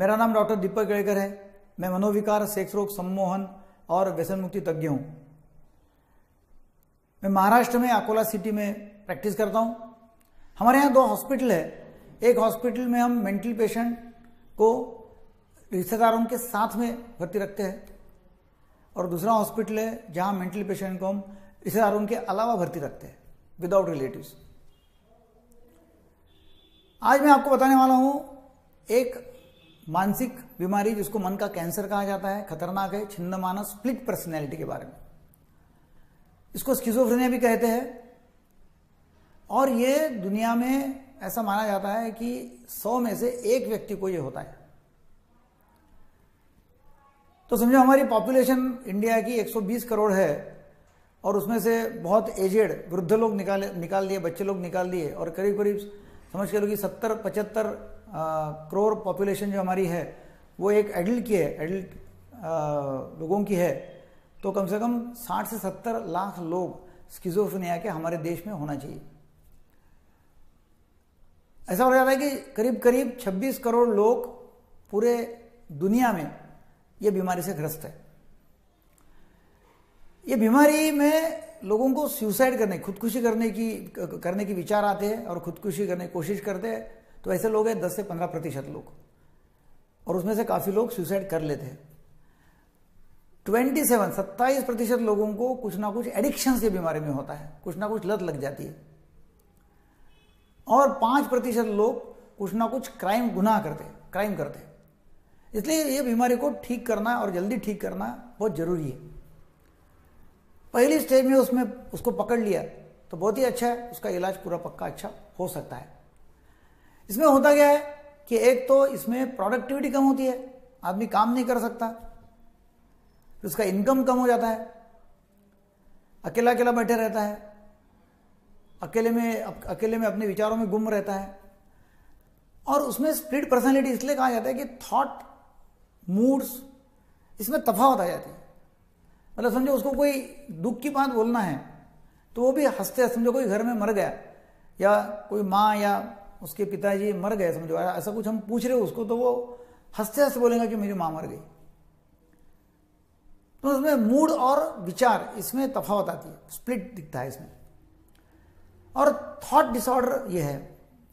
मेरा नाम डॉक्टर दीपक केलकर है। मैं मनोविकार, सेक्स रोग, सम्मोहन और व्यसन मुक्ति तज्ञ हूँ। मैं महाराष्ट्र में अकोला सिटी में प्रैक्टिस करता हूँ। हमारे यहाँ 2 हॉस्पिटल है। एक हॉस्पिटल में हम मेंटल पेशेंट को रिश्तेदारों के साथ में भर्ती रखते हैं और दूसरा हॉस्पिटल है जहाँ मेंटल पेशेंट को हम रिश्तेदारों के अलावा भर्ती रखते हैं, विदाउट रिलेटिव्स। आज मैं आपको बताने वाला हूँ एक मानसिक बीमारी जिसको मन का कैंसर कहा जाता है, खतरनाक है, छिन्नमानस स्प्लिट पर्सनैलिटी के बारे में। इसको स्किजोफ्रेनिया भी कहते हैं और ये दुनिया में ऐसा माना जाता है कि 100 में से 1 व्यक्ति को ये होता है। तो समझो हमारी पॉपुलेशन इंडिया की 120 करोड़ है और उसमें से बहुत एजेड वृद्ध लोग निकाल दिए, बच्चे लोग निकाल दिए और करीब करीब समझ के लो कि 70-75 करोड़ पॉपुलेशन जो हमारी है वो एक एडल्ट की है, एडल्ट लोगों की है। तो कम से कम 60 से 70 लाख लोग स्किजोफ्रेनिया के हमारे देश में होना चाहिए। ऐसा हो जाता है कि करीब करीब 26 करोड़ लोग पूरे दुनिया में ये बीमारी से ग्रस्त है। ये बीमारी में लोगों को सुसाइड करने, खुदकुशी करने की विचार आते हैं और खुदकुशी करने की कोशिश करते हैं। तो ऐसे लोग हैं 10 से 15% लोग और उसमें से काफ़ी लोग सुसाइड कर लेते हैं। 27-27% लोगों को कुछ ना कुछ एडिक्शन की बीमारी में होता है, कुछ ना कुछ लत लग जाती है और 5% लोग कुछ ना कुछ क्राइम करते हैं। इसलिए ये बीमारी को ठीक करना और जल्दी ठीक करना बहुत ज़रूरी है। पहली स्टेज में उसको पकड़ लिया तो बहुत ही अच्छा है, उसका इलाज पूरा पक्का अच्छा हो सकता है। इसमें होता क्या है कि एक तो इसमें प्रोडक्टिविटी कम होती है, आदमी काम नहीं कर सकता, उसका इनकम कम हो जाता है, अकेला अकेला बैठे रहता है, अकेले में अपने विचारों में गुम रहता है और उसमें स्प्लिट पर्सनैलिटी इसलिए कहा जाता है कि थॉट, मूड्स, इसमें तफावत आ जाती है। मतलब समझो उसको कोई दुख की बात बोलना है तो वो भी हंसते, समझो कोई घर में मर गया या कोई माँ या उसके पिताजी मर गए, समझो ऐसा कुछ हम पूछ रहे हो उसको, तो वो हंसते हंसते बोलेगा कि मेरी माँ मर गई। तो उसमें मूड और विचार, इसमें तफावत आती है, स्प्लिट दिखता है इसमें। और थॉट डिसऑर्डर ये है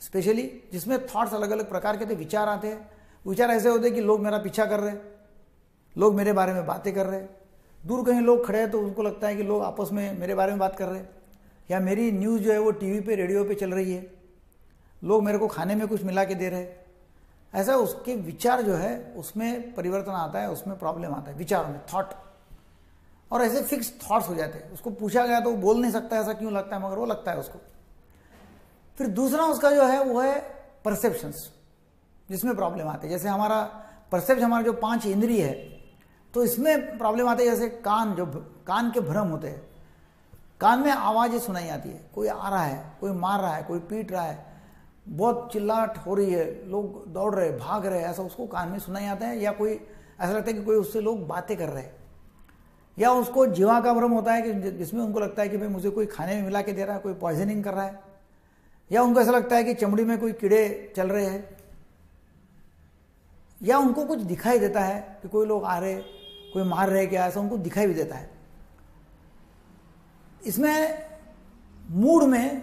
स्पेशली, जिसमें थॉट्स अलग अलग प्रकार के विचार आते हैं। विचार ऐसे होते हैं कि लोग मेरा पीछा कर रहे हैं, लोग मेरे बारे में बातें कर रहे हैं, दूर कहीं लोग खड़े हैं तो उनको लगता है कि लोग आपस में मेरे बारे में बात कर रहे हैं या मेरी न्यूज़ जो है वो टीवी पे, रेडियो पे चल रही है, लोग मेरे को खाने में कुछ मिला के दे रहे हैं। ऐसा उसके विचार जो है उसमें परिवर्तन आता है, उसमें प्रॉब्लम आता है विचारों में, थॉट। और ऐसे फिक्स थॉट्स हो जाते हैं। उसको पूछा गया तो वो बोल नहीं सकता, ऐसा क्यों लगता है, मगर वो लगता है उसको। फिर दूसरा उसका जो है वो है परसेप्शंस, जिसमें प्रॉब्लम आते हैं। जैसे हमारा परसेप्शन, हमारा जो 5 इंद्रिय है, तो इसमें प्रॉब्लम आते हैं। जैसे कान, जो कान के भ्रम होते हैं, कान में आवाज़ें सुनाई आती है, कोई आ रहा है, कोई मार रहा है, कोई पीट रहा है, बहुत चिल्लाहट हो रही है, लोग दौड़ रहे, भाग रहे, ऐसा उसको कान में सुनाई आता है। या कोई ऐसा लगता है कि कोई उससे लोग बातें कर रहे हैं, या उसको जीवा का भ्रम होता है कि जिसमें उनको लगता है कि भाई मुझे कोई खाने में मिला के दे रहा है, कोई पॉइजनिंग कर रहा है, या उनको ऐसा लगता है कि चमड़ी में कोई कीड़े चल रहे हैं, या उनको कुछ दिखाई देता है कि कोई लोग आ रहे, कोई मार रहे, क्या ऐसा उनको दिखाई भी देता है। इसमें मूड में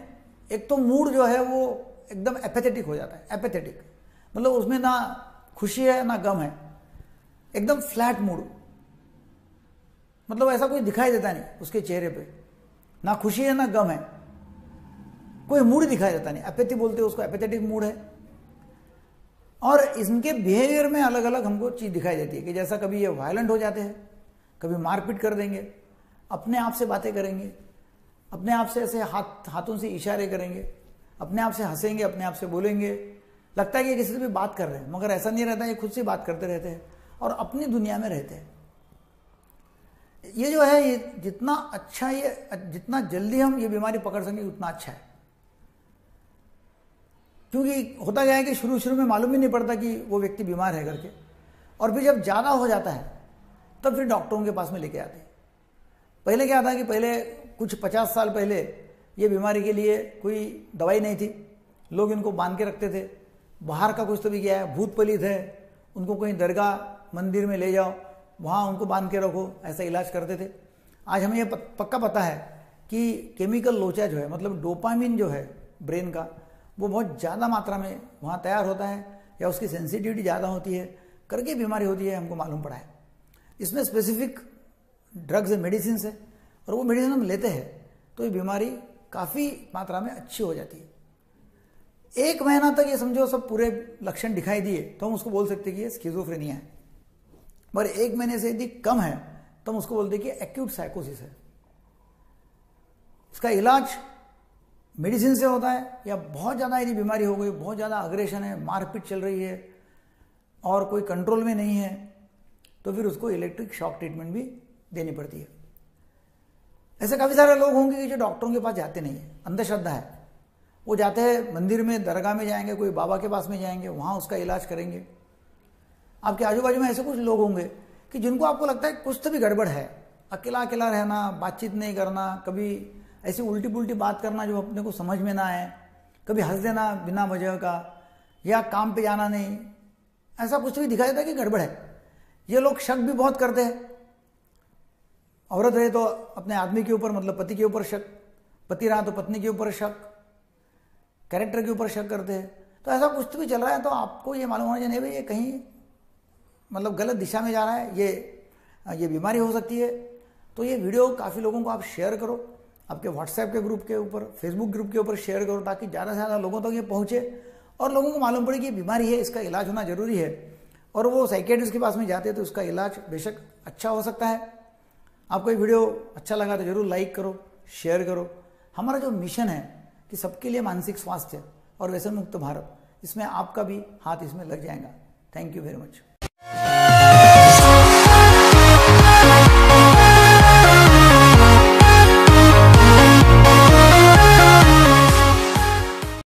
एक तो मूड जो है वो एकदम एपेथेटिक हो जाता है। एपेथेटिक मतलब उसमें ना खुशी है ना गम है, एकदम फ्लैट मूड। मतलब ऐसा कोई दिखाई देता नहीं उसके चेहरे पे, ना खुशी है ना गम है, कोई मूड दिखाई देता नहीं। एपेथी बोलते हैं उसको, एपेथेटिक मूड है। और इनके बिहेवियर में अलग अलग हमको चीज़ दिखाई देती है कि जैसा कभी ये वायलेंट हो जाते हैं, कभी मारपीट कर देंगे, अपने आप से बातें करेंगे, अपने आप से ऐसे हाथों से इशारे करेंगे, अपने आप से हंसेंगे, अपने आप से बोलेंगे, लगता है कि किसी से भी बात कर रहे हैं, मगर ऐसा नहीं रहता, ये खुद से बात करते रहते हैं और अपनी दुनिया में रहते हैं। ये जो है, ये जितना अच्छा, ये जितना जल्दी हम ये बीमारी पकड़ सकें उतना अच्छा है। क्योंकि होता क्या है कि शुरू शुरू में मालूम ही नहीं पड़ता कि वो व्यक्ति बीमार है करके, और फिर जब ज़्यादा हो जाता है तब फिर डॉक्टरों के पास में लेके आते हैं। पहले क्या था कि पहले कुछ 50 साल पहले ये बीमारी के लिए कोई दवाई नहीं थी, लोग इनको बांध के रखते थे। बाहर का कुछ तो भी गया है, भूत पलीत है, उनको कहीं दरगाह मंदिर में ले जाओ, वहाँ उनको बांध के रखो, ऐसा इलाज करते थे। आज हमें यह पक्का पता है कि केमिकल लोचा जो है, मतलब डोपामिन जो है ब्रेन का, वो बहुत ज़्यादा मात्रा में वहाँ तैयार होता है या उसकी सेंसिटिविटी ज़्यादा होती है करके बीमारी होती है, हमको मालूम पड़ा है। इसमें स्पेसिफिक ड्रग्स एंड मेडिसिन है और वो मेडिसिन हम लेते हैं तो ये बीमारी काफ़ी मात्रा में अच्छी हो जाती है। 1 महीना तक ये समझो सब पूरे लक्षण दिखाई दिए तो हम उसको बोल सकते हैं कि ये स्किजोफ्रेनिया है, पर 1 महीने से यदि कम है तो हम उसको बोलते हैं कि एक्यूट साइकोसिस है। उसका इलाज मेडिसिन से होता है, या बहुत ज़्यादा यदि बीमारी हो गई, बहुत ज़्यादा अग्रेशन है, मारपीट चल रही है और कोई कंट्रोल में नहीं है, तो फिर उसको इलेक्ट्रिक शॉक ट्रीटमेंट भी देनी पड़ती है। ऐसे काफ़ी सारे लोग होंगे कि जो डॉक्टरों के पास जाते नहीं है, अंधश्रद्धा है। वो जाते हैं मंदिर में, दरगाह में जाएंगे, कोई बाबा के पास में जाएंगे, वहाँ उसका इलाज करेंगे। आपके आजू बाजू में ऐसे कुछ लोग होंगे कि जिनको आपको लगता है कुछ तो भी गड़बड़ है। अकेला अकेला रहना, बातचीत नहीं करना, कभी ऐसी उल्टी पुल्टी बात करना जो अपने को समझ में ना आए, कभी हंस देना बिना वजह का, या काम पे जाना नहीं, ऐसा कुछ भी दिखाई देता है कि गड़बड़ है। ये लोग शक भी बहुत करते हैं। औरत रहे तो अपने आदमी के ऊपर, मतलब पति के ऊपर शक, पति रहा तो पत्नी के ऊपर शक, कैरेक्टर के ऊपर शक करते हैं। तो ऐसा कुछ भी चल रहा है तो आपको ये मालूम होना चाहिए नहीं भाई ये कहीं मतलब गलत दिशा में जा रहा है, ये बीमारी हो सकती है। तो ये वीडियो काफ़ी लोगों को आप शेयर करो, आपके व्हाट्सएप के ग्रुप के ऊपर, फेसबुक ग्रुप के ऊपर शेयर करो ताकि ज़्यादा से ज़्यादा लोगों तक ये पहुँचे और लोगों को मालूम पड़े कि ये बीमारी है, इसका इलाज होना ज़रूरी है और वो साइकियाट्रिस्ट के पास में जाते हैं तो उसका इलाज बेशक अच्छा हो सकता है। आपको ये वीडियो अच्छा लगा तो ज़रूर लाइक करो, शेयर करो। हमारा जो मिशन है कि सबके लिए मानसिक स्वास्थ्य और व्यसन मुक्त भारत, इसमें आपका भी हाथ इसमें लग जाएगा। Thank you very much.